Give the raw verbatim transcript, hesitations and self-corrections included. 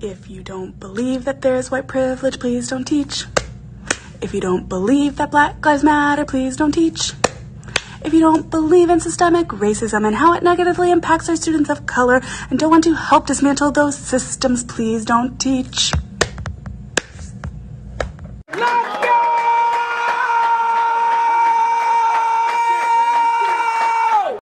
If you don't believe that there is white privilege, please don't teach. If you don't believe that Black Lives Matter, please don't teach. If you don't believe in systemic racism and how it negatively impacts our students of color and don't want to help dismantle those systems, please don't teach.